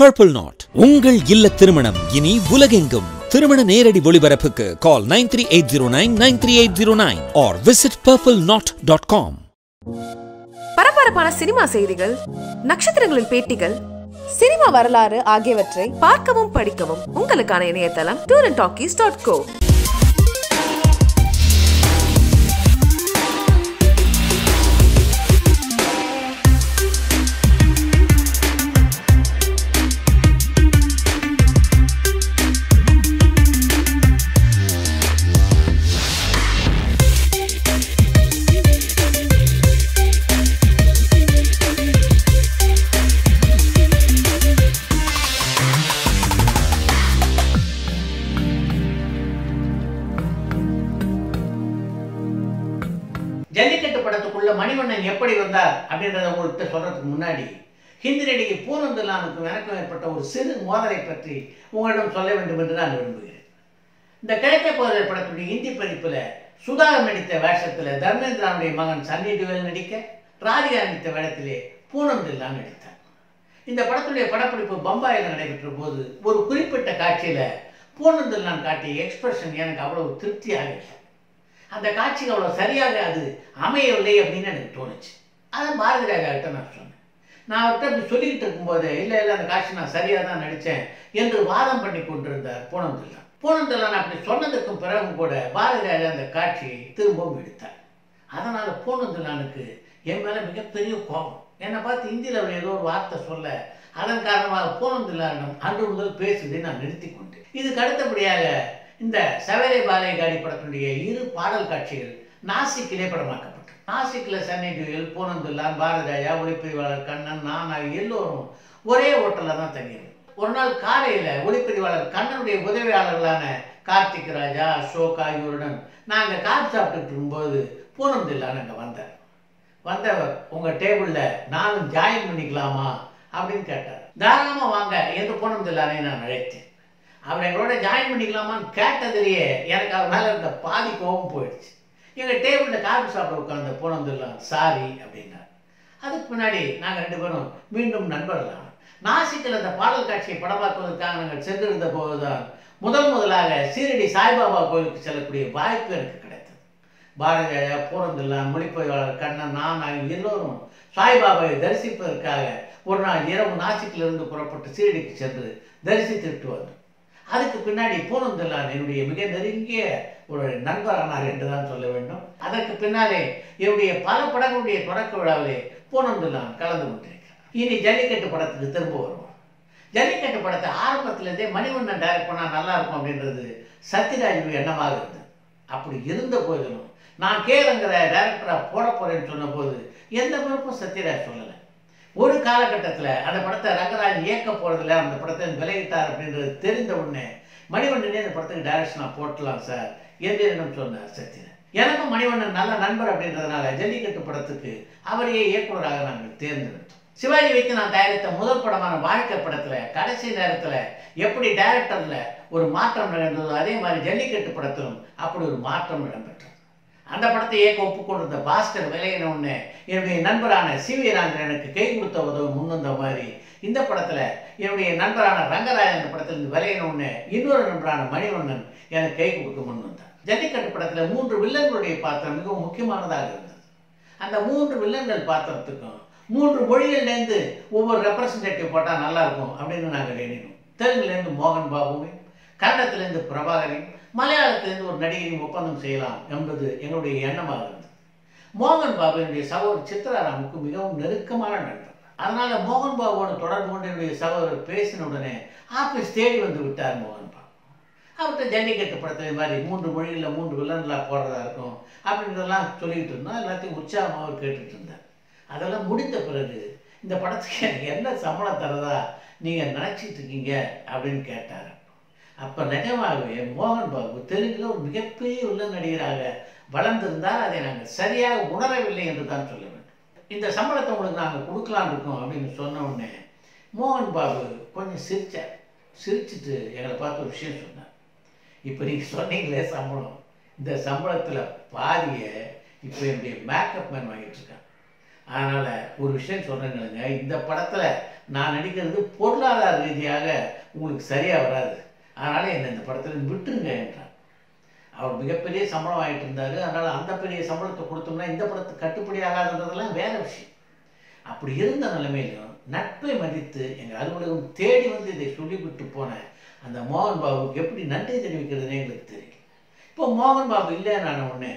Purple Knot. உங்கள் இல்ல திருமணம் இனி உலகெங்கும் திருமண நேரடி ஒளிபரப்புக்கு call 9380993809 or visit purpleknot.com. பரபரப்பான சினிமா செய்திகள், நட்சத்திரங்களின் பேட்டிகள், சினிமா வரலாறு ஆகியவற்றை பார்க்கவும் படிக்கவும் உங்களுக்கான இணையதளம் tourandtalkies.co. ஜல்லிக்கட்டு படத்துக்குள்ள மணிவண்ணன் எப்படி வந்தார் அப்படின்றத உங்கள்கிட்ட சொல்றதுக்கு முன்னாடி ஹிந்தி நடிகை பூர்ணந்தலானுக்கும் எனக்கும் ஏற்பட்ட ஒரு சிறு மோதலை பற்றி உங்களிடம் சொல்ல வேண்டும் என்று நான் விரும்புகிறேன். இந்த கிடைக்க போகிற படத்துடைய ஹிந்தி பதிப்பில் சுதாகர் நடித்த வேஷத்தில் தர்மேந்திராவுடைய மகன் சன்னி டியோல் நடிக்க, ராதிகா நடித்த வேடத்திலே பூர்ணந்தலான் நடித்தார். இந்த படத்துடைய படப்பிடிப்பு பம்பாயில் நடைபெற்ற போது ஒரு குறிப்பிட்ட காட்சியில் பூர்ணந்தலான் காட்டிய எக்ஸ்பிரஷன் எனக்கு அவ்வளவு திருப்தியாக இல்லை. அந்த காட்சிக்கு அவ்வளோ சரியாக அது அமையவில்லை அப்படின்னு எனக்கு தோணுச்சு. அதை பாரதிராஜாவிட்ட நான் சொன்னேன். நான் அவர்கிட்ட அப்படி சொல்லிக்கிட்டு இருக்கும்போது இல்லை அந்த காட்சி நான் சரியாக தான் நடித்தேன் என்று வாதம் பண்ணி கொண்டிருந்தார் பூர்ணந்தலான். பூர்ணந்தலான் அப்படி சொன்னதற்கும் பிறகு கூட பாரதிராஜா அந்த காட்சியை திரும்பவும் எடுத்தார். அதனால் பூர்ணந்தலானுக்கு என் மேலே மிகப்பெரிய கோபம். என்னை பார்த்து இந்தியில் அவர் ஏதோ ஒரு வார்த்தை சொல்ல அதன் காரணமாக பூர்ணந்தலானிடம் அன்று முதல் பேசுவதை நான் நிறுத்தி கொண்டேன். இதுக்கு அடுத்தபடியாக இந்த சவேரே பாலே காடி படத்தினுடைய இரு பாடல் காட்சிகள் நாசிக்கிலே படமாக்கப்பட்டது. நாசிக்கில் சன்னி டியோல், பூர்ணந்தலான், பாரதிராஜா, ஒளிப்பதிவாளர் கண்ணன், நான் ஆகிய எல்லோரும் ஒரே ஹோட்டலில் தான் தங்கியிருந்தோம். ஒரு நாள் காலையில் ஒளிப்பதிவாளர் கண்ணனுடைய உதவியாளர்களான கார்த்திக் ராஜா, அசோக் ஆகியோருடன் நாங்கள் கார் சாப்பிட்டுட்டு இருக்கும்போது பூர்ணந்தலான் அங்கே வந்தவர் உங்கள் டேபிளில் நானும் ஜாயின் பண்ணிக்கலாமா அப்படின்னு கேட்டார். தாராளமாக வாங்க என்று பூர்ணந்தலானை நான் அழைத்தேன். அவர் எங்களோட ஜாயின் பண்ணிக்கலாமான்னு கேட்டதிலேயே எனக்கு அவர் மேலே இருந்த பாதி கோபம் போயிடுச்சு. எங்கள் டேபிளில் காஃபி சாப்பிட உட்காந்து பூர்ணந்தலான் சாரி அப்படின்னார். அதுக்கு முன்னாடி நாங்கள் ரெண்டு பேரும் மீண்டும் நண்பர்களான நாசிக்கில் அந்த பாடல் காட்சியை படமாக்குவதற்காக நாங்கள் சென்றிருந்த போதுதான் முதலாக சீரடி சாய்பாபா கோயிலுக்கு செல்லக்கூடிய வாய்ப்பு எனக்கு கிடைத்தது. பாரதிராஜா, பூர்ணந்தலான், மொழிப்பதிவாளர் கண்ணன், நான் ஆகிய எல்லோரும் சாய்பாபாவை தரிசிப்பதற்காக ஒரு நாள் இரவு நாசிக்கிலிருந்து புறப்பட்டு சீரடிக்கு சென்று தரிசித்துட்டு வந்தோம். அதுக்கு பின்னாடி பூர்ணந்தலான் என்னுடைய மிக நெருங்கிய ஒரு நண்பரானார் என்று தான் சொல்ல வேண்டும். அதற்கு பின்னாலே என்னுடைய பல படங்களுடைய தொடக்க விழாவிலே பூர்ணந்தலான் கலந்து கொண்டிருக்கிறார். இனி ஜல்லிக்கட்டு படத்துக்கு திரும்ப வருவோம். ஜல்லிக்கட்டு படத்தை ஆரம்பத்திலேருந்தே மணிவண்ணன் டைரக்ட் பண்ணால் நல்லா இருக்கும் அப்படின்றது சத்யராஜுடைய எண்ணமாக இருந்தது. அப்படி இருந்த போதிலும் நான் கேளுங்கிற டைரக்டராக போட போகிறேன்னு சொன்ன போது எந்த மறுப்பும் சத்யராஜ் சொல்லலை. ஒரு காலகட்டத்தில் அந்த படத்தை ரங்கராஜ் இயக்க போகிறதில்ல, அந்த படத்தை விலகிட்டார் அப்படின்றது தெரிந்த உடனே மணிவண்ணனே அந்த படத்துக்கு டைரக்ஷனாக போட்டலாம் சார் என்று என்னிடம் சொன்னார் சத்யன். எனக்கும் மணிவண்ணன் நல்ல நண்பர் அப்படின்றதுனால ஜல்லிக்கட்டு படத்துக்கு அவரையே இயக்குநராக நாங்கள் தேர்ந்தெடுத்தோம். சிவாஜி வைத்து நான் தயாரித்த முதல் படமான வாழ்க்கை படத்தில் கடைசி நேரத்தில் எப்படி டைரக்டரில் ஒரு மாற்றம் நடந்ததோ அதே மாதிரி ஜல்லிக்கட்டு படத்திலும் அப்படி ஒரு மாற்றம் இடம்பெற்றது. அந்த படத்தை ஏற்க ஒப்புக்கொண்டிருந்த பாஸ்கர் விலையின உடனே என்னுடைய நண்பரான சிவி ராஜன் எனக்கு கை கொடுத்த உதவும் முன்வந்த மாதிரி இந்த படத்தில் என்னுடைய நண்பரான ரங்கராஜன் அந்த படத்திலிருந்து விலையின உடனே இன்னொரு நண்பரான மணிவண்ணன் எனக்கு கை கொடுக்க முன்வந்தார். ஜல்லிக்கட்டு படத்தில் 3 வில்லன்களுடைய பாத்திரம் மிகவும் முக்கியமானதாக இருந்தது. அந்த 3 வில்லன்கள் பாத்திரத்துக்கும் 3 மொழிகள்லேருந்து ஒவ்வொரு ரெப்ரசன்டேட்டிவ் போட்டால் நல்லாயிருக்கும் அப்படின்னு நாங்கள் எண்ணினோம். தெலுங்குலேருந்து மோகன் பாபுவையும், கன்னடத்திலேருந்து பிரபாகரையும், மலையாளத்திலிருந்து ஒரு நடிகரின் ஒப்பந்தம் செய்யலாம் என்பது என்னுடைய எண்ணமாக இருந்தது. மோகன் பாபு என்னுடைய சகோதரர் சித்ராராமுக்கு மிகவும் நெருக்கமான நண்பர். அதனால மோகன் பாபுவோட தொடர்பு கொண்டு என்னுடைய சகோதரர் பேசின உடனே ஆஃபீஸ் தேடி வந்து விட்டார் மோகன் பாபு. அவர்கிட்ட ஜல்லிக்கட்டு படத்தை மாதிரி 3 மொழிகளில் 3 வில்லன்களாக போடுறதா இருக்கும் அப்படின்றதெல்லாம் சொல்லிக்கிட்டு இருந்தோம். எல்லாத்தையும் உற்சாகமாக அவர் கேட்டுட்டு இருந்தார். அதெல்லாம் முடிந்த பிறகு இந்த படத்துக்கு எனக்கு என்ன சம்பளம் தரதா நீங்கள் நினச்சிட்டு இருக்கீங்க அப்படின்னு கேட்டார். அப்போ நிஜமாகவே மோகன் பாபு தெலுங்கில் ஒரு மிகப்பெரிய உள்ள நடிகராக வளர்ந்திருந்தால் அதை நாங்கள் சரியாக உணரவில்லை என்று தான் சொல்ல வேண்டும். இந்த சம்பளத்தை உங்களுக்கு நாங்கள் கொடுக்கலான்னு இருக்கோம் அப்படின்னு சொன்ன உடனே மோகன் பாபு கொஞ்சம் சிரித்தார். சிரிச்சுட்டு எங்களை பார்த்து ஒரு விஷயம் சொன்னார். இப்போ நீங்கள் சொன்னீங்களே சம்பளம், இந்த சம்பளத்தில் பாதியை இப்போ என்னுடைய மேக்கப் மேன் வாங்கிட்டு இருக்காங்க. அதனால் ஒரு விஷயம் சொல்கிறேங்க, இந்த படத்தில் நான் நடிக்கிறது பொருளாதார ரீதியாக உங்களுக்கு சரியாக வராது, அதனால் என்னை இந்த படத்தில் விட்டுருங்க என்றார். அவர் மிகப்பெரிய சம்பளம் ஆகிட்டு இருந்தார், அதனால் அந்த பெரிய சம்பளத்தை கொடுத்தோம்னா இந்த படத்துக்கு கட்டுப்படி ஆகாதுன்றதெல்லாம் வேறு விஷயம். அப்படி இருந்த நிலைமையிலும் நட்பை மதித்து எங்கள் அலுவலகம் தேடி வந்து இதை சொல்லிவிட்டு போன அந்த மோகன் பாபுக்கு எப்படி நன்றி தெரிவிக்கிறதுனே எங்களுக்கு தெரியும். இப்போ மோகன் பாபு இல்லை நான் ஒன்று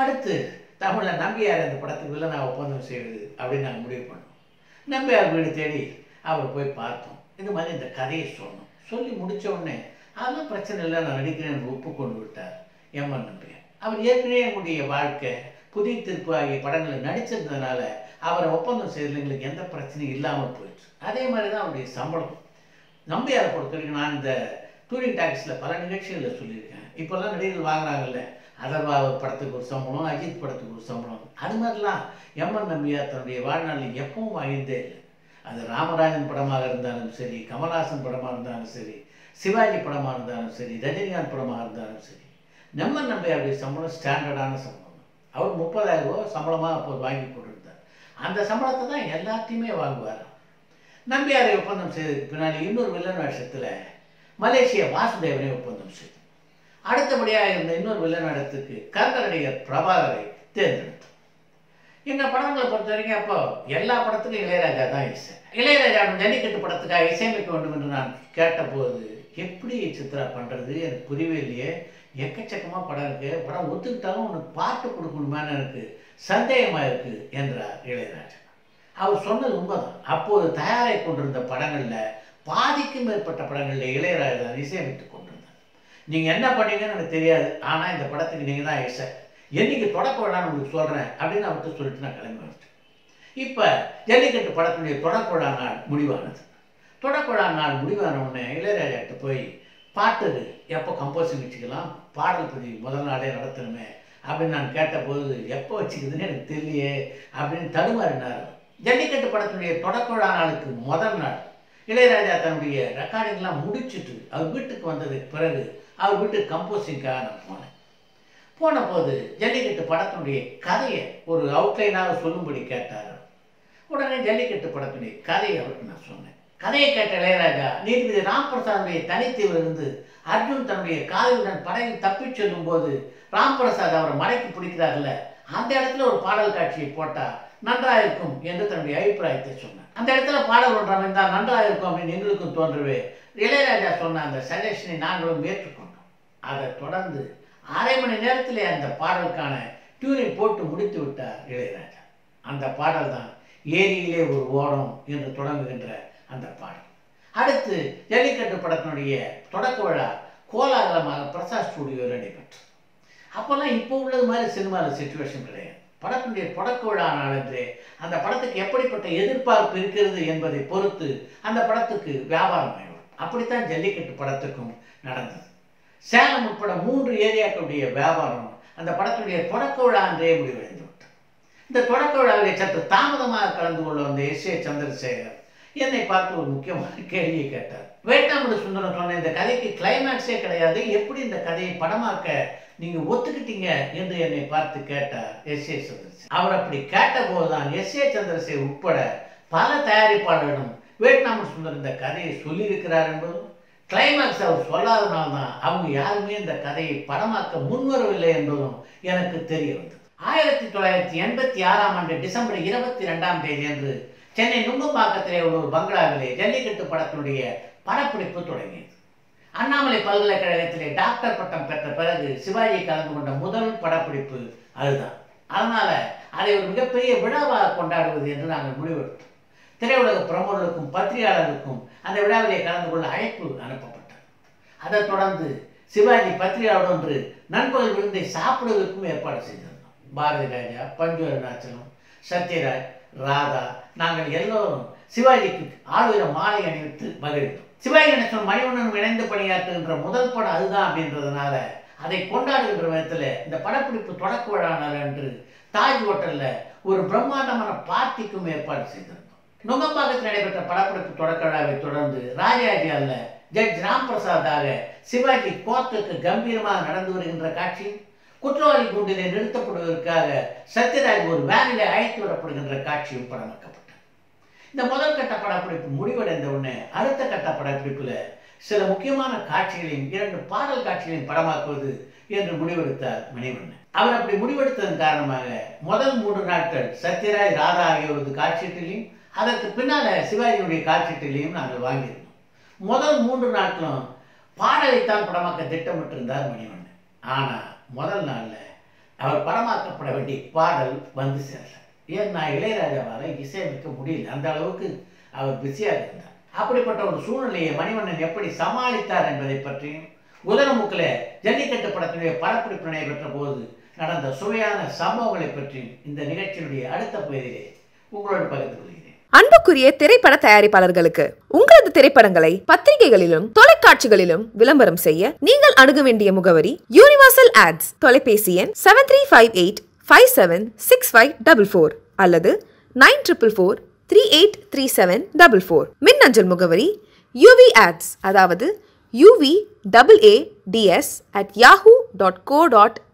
அடுத்து தமிழில் நம்பியார் அந்த படத்துக்கு இல்லை நான் ஒப்பந்தம் செய்வது அப்படின்னு நாங்கள் முடிவு பண்ணோம். நம்பியார் வீடு தேடி அவர் போய் பார்த்தோம், இந்த மாதிரி இந்த கதையை சொன்னோம். சொல்லி முடித்த உடனே அதெல்லாம் பிரச்சனை இல்லை நான் நடிக்கிறேன் ஒப்புக்கொண்டு விட்டார் எம்என் நம்பியார். அவர் ஏற்கனவே என்னுடைய வாழ்க்கை புதிய திருப்பு ஆகிய படங்களில் நடிச்சிருந்ததுனால அவரை ஒப்பந்தம் செய்யறதுல எங்களுக்கு எந்த பிரச்சனையும் இல்லாமல் போயிடுச்சு. அதே மாதிரி தான் அவருடைய சம்பளம். நம்பியாரை பொறுத்த வரைக்கும் நான் இந்த டூரிங் டாக்ஸில் பல நிகழ்ச்சிகளில் சொல்லியிருக்கேன். இப்போல்லாம் நடிகர்கள் வாங்குறாங்கல்ல, அதர்வா படத்துக்கு ஒரு சம்பளம், அஜித் படத்துக்கு ஒரு சம்பளம், அது மாதிரிலாம் எம்என் நம்பியார் தன்னுடைய வாழ்நாளில் எப்பவும் வாங்கியிருந்தே இல்லை. அது ராமராஜன் படமாக இருந்தாலும் சரி, கமல்ஹாசன் படமாக இருந்தாலும் சரி, சிவாஜி படமாக இருந்தாலும் சரி, ரஜினிகாந்த் படமாக இருந்தாலும் சரி, எம்என் நம்பியாருடைய சம்பளம் ஸ்டாண்டர்டான சம்பளம். அவர் 30,000 ரூபா சம்பளமாக அப்போது வாங்கி போட்டுருந்தார். அந்த சம்பளத்தை தான் எல்லாத்தையுமே வாங்குவார். நம்பியாரை ஒப்பந்தம் செய்ததுக்கு பின்னாடி இன்னொரு வில்லன் வேஷத்தில் மலேசிய வாசுதேவனை ஒப்பந்தம் செய்தோம். அடுத்தபடியாக இருந்த இன்னொரு வில்லன் இடத்துக்கு கர்நாடக நடிகர் பிரபாகரை தேர்ந்தெடுத்தோம். எங்கள் படங்களை பொறுத்த வரைக்கும் அப்போ எல்லா படத்துக்கும் இளையராஜா தான் இசை. இளையராஜா ஜல்லிக்கட்டு படத்துக்காக இசையமைக்க வேண்டும் என்று நான் கேட்டபோது எப்படி சித்ரா பண்ணுறது எனக்கு புரியவே இல்லையே, எக்கச்சக்கமாக படம் இருக்குது, படம் ஒத்துக்கிட்டாலும் உனக்கு பாட்டு கொடுக்கணுமான்னு எனக்கு சந்தேகமாக இருக்குது என்றார் இளையராஜா. அவர் சொன்னது உண்மைதான். அப்போது தயாராகி கொண்டிருந்த படங்களில் பாதிக்கும் மேற்பட்ட படங்களில் இளையராஜா இசையமைத்து கொண்டிருந்தார். நீங்கள் என்ன பண்ணீங்கன்னு எனக்கு தெரியாது, ஆனால் இந்த படத்துக்கு நீங்கள் தான் இசை, என்றைக்கு தொடக்க விழான்னு உங்களுக்கு சொல்கிறேன் அப்படின்னு அவர்கிட்ட சொல்லிட்டு நான் கிளம்பி வந்துட்டேன். இப்போ ஜல்லிக்கட்டு படத்தினுடைய தொடக்க விழா நாள் முடிவானது. தொடக்க விழா நாள் முடிவானவுடனே இளையராஜாட்ட போய் பாட்டு எப்போ கம்போசிங் வச்சுக்கலாம், பாடல் பற்றி முதல் நாளே நடத்தணுமே அப்படின்னு நான் கேட்டபோது எப்போ வச்சுக்குதுன்னு எனக்கு தெரியலையே அப்படின்னு தடுமாறினார். ஜல்லிக்கட்டு படத்தினுடைய தொடக்க விழா நாளுக்கு முதல் நாள் இளையராஜா தன்னுடைய ரெக்கார்டிங்லாம் முடிச்சுட்டு அவர் வீட்டுக்கு வந்ததுக்கு பிறகு அவர் வீட்டுக்கு கம்போசிங்காக நான் போனேன். போனபோது ஜல்லிக்கட்டு படத்தினுடைய கதையை ஒரு அவுட்லைனாக சொல்லும்படி கேட்டார். உடனே ஜல்லிக்கட்டு படத்தினுடைய கதையை அவருக்கு நான் சொன்னேன். கதையை கேட்ட இளையராஜா நீதிபதி ராம்பிரசாதுடைய தனித்தீவிலிருந்து அர்ஜுன் தன்னுடைய காதலுடன் படகில் தப்பிச் செல்லும் போது ராம்பிரசாத் அவரை மடக்கி பிடிக்கிறார்ல, அந்த இடத்துல ஒரு பாடல் காட்சியை போட்டால் நன்றாக இருக்கும் என்று தன்னுடைய அபிப்பிராயத்தை சொன்னார். அந்த இடத்துல பாடல் ஒன்றாக இருந்தால் நன்றாக இருக்கும் அப்படின்னு எங்களுக்கும் தோன்றவே இளையராஜா சொன்ன அந்த சஜஷனை நாங்களும் ஏற்றுக்கொண்டோம். அதை தொடர்ந்து அரை மணி நேரத்திலே அந்த பாடலுக்கான டியூனை போட்டு முடித்து விட்டார் இளையராஜா. அந்த பாடல் தான் ஏரியிலே ஒரு ஓடம் என்று தொடங்குகின்ற அந்த பாடல். அடுத்து ஜல்லிக்கட்டு படத்தினுடைய தொடக்க விழா கோலாகலமாக பிரசாத் ஸ்டுடியோவில் நடைபெற்றது. அப்போல்லாம் இப்போ உள்ளது மாதிரி சினிமாவில் சுச்சுவேஷன் கிடையாது. படத்தினுடைய தொடக்க விழா நாளன்று அந்த படத்துக்கு எப்படிப்பட்ட எதிர்பார்ப்பு இருக்கிறது என்பதை பொறுத்து அந்த படத்துக்கு வியாபாரம் ஆயிடும். அப்படித்தான் ஜல்லிக்கட்டு படத்துக்கும் நடந்தது. சேலம் உட்பட 3 ஏரியாக்களுடைய வியாபாரம் அந்த படத்துடைய தொடக்க விழா அன்றே முடிவடைந்து விட்டது. இந்த தொடக்க விழாவிலே சற்று தாமதமாக கலந்து கொள்ள வந்த எஸ் ஏ சந்திரசேகர் என்னை பார்த்து ஒரு முக்கியமான கேள்வியை கேட்டார். வேட்டாமடு சுந்தரம் சொன்ன இந்த கதைக்கு கிளைமேக்ஸே கிடையாது, எப்படி இந்த கதையை படமாக்க நீங்கள் ஒத்துக்கிட்டீங்க என்று என்னை பார்த்து கேட்டார் எஸ் ஏ சந்திரசேகர். அவர் அப்படி கேட்டபோது தான் எஸ் ஏ சந்திரசேகர் உட்பட பல தயாரிப்பாளர்களும் வேட்டாமடு சுந்தரம் இந்த கதையை சொல்லியிருக்கிறார் என்பதும் கிளைமேக்ஸ் அவர் சொல்லாதனால்தான் அவங்க யாருமே இந்த கதையை படமாக்க முன்வரவில்லை என்பதும் எனக்கு தெரிய வந்தது. 1986ஆம் ஆண்டு டிசம்பர் 22ஆம் தேதி அன்று சென்னை நுங்கம்பாக்கத்திலே உள்ள ஒரு பங்களாவிலே ஜல்லிக்கட்டு படத்தினுடைய படப்பிடிப்பு தொடங்கியது. அண்ணாமலை பல்கலைக்கழகத்திலே டாக்டர் பட்டம் பெற்ற பிறகு சிவாஜி கலந்து கொண்ட முதல் படப்பிடிப்பு அதுதான். அதனால அதை ஒரு மிகப்பெரிய விழாவாக கொண்டாடுவது என்று நாங்கள் முடிவெடுத்தோம். திரையுலக பிரமுகர்களுக்கும் பத்திரிகையாளர்களுக்கும் அந்த விழாவிலே கலந்து கொள்ள அழைப்பு அனுப்பப்பட்டது. அதை தொடர்ந்து சிவாஜி பத்திரிகையாளர் ஒன்று நண்பர்கள் விருந்தை சாப்பிடுவதற்கும் ஏற்பாடு செய்திருந்தோம். பாரதி ராஜா, பஞ்சு அருணாச்சலம், சத்யராஜ், ராதா நாங்கள் எல்லோரும் சிவாஜிக்கு ஆளுகிற மாலை அணிவித்து மகிழ்ந்தோம். சிவாஜி கணேசன் மணிவண்ணனும் இணைந்து பணியாற்றுகின்ற முதல் படம் அதுதான் அப்படின்றதுனால அதை கொண்டாடுகின்ற விதத்தில் இந்த படப்பிடிப்பு தொடக்க விழா நாள் என்று தாஜ் ஹோட்டலில் ஒரு பிரம்மாண்டமான பார்ட்டிக்கும் ஏற்பாடு செய்திருந்தோம். நுங்கம்பாக்கத்தில் நடைபெற்ற படப்பிடிப்பு தொடக்க விழாவை தொடர்ந்து ராஜாஜியால் ஜட்ஜ் ராம்பிரசாத்தாக சிவாஜி கோர்ட்டுக்கு கம்பீரமாக நடந்து வருகின்ற காட்சி, குற்றவாளி குண்டிலே நிறுத்தப்படுவதற்காக சத்யராஜ் ஒரு வேனிலே அழைத்து வரப்படுகின்ற காட்சியும் படமாக்கப்பட்டது. இந்த முதல் கட்ட படப்பிடிப்பு முடிவடைந்த உடனே அடுத்த கட்ட படப்பிடிப்புல சில முக்கியமான காட்சிகளையும் இரண்டு பாடல் காட்சிகளையும் படமாக்குவது என்று முடிவெடுத்தார் மணிவண்ணன். அவர் அப்படி முடிவெடுத்ததன் காரணமாக முதல் 3 நாட்கள் சத்யராய் ராதா ஆகியோரது காட்சீட்டிலையும் அதற்கு பின்னால சிவாஜியுடைய காட்சீட்டிலையும் நாங்கள் வாங்கியிருந்தோம். முதல் 3 நாட்களும் பாடலைத்தான் படமாக்க திட்டமிட்டிருந்தார் மணிவண்ணன். ஆனால் முதல் நாளில் அவர் படமாக்கப்பட வேண்டிய பாடல் வந்து சேரல. ஏன்னா இளையராஜாவால் இசையமைக்க முடியல, அந்த அளவுக்கு அவர் பிஸியாக இருந்தார். அப்படிப்பட்ட ஒரு சூழ்நிலையை மணிவண்ணன் எப்படி சமாளித்தார் என்பதை பற்றியும் உதரமுக்கில் ஜல்லிக்கட்டு படத்தினுடைய படப்பிடிப்பு நடைபெற்ற போது நடந்த சுவையான சம்பவங்களை பற்றியும் இந்த நிகழ்ச்சியினுடைய அடுத்த பகுதியிலே உங்களோடு பகிர்ந்து கொள்கிறேன். அன்புக்குரிய திரைப்பட தயாரிப்பாளர்களுக்கு உங்களது திரைப்படங்களை பத்திரிகைகளிலும் தொலைக்காட்சிகளிலும் விளம்பரம் செய்ய நீங்கள் அணுக வேண்டிய முகவரி யூனிவர்சல் ஆட்ஸ், தொலைபேசி எண் 7358576544 அல்லது 9443833744, மின்னஞ்சல் முகவரி UV ads அதாவது UVAADS@yahoo.co.in.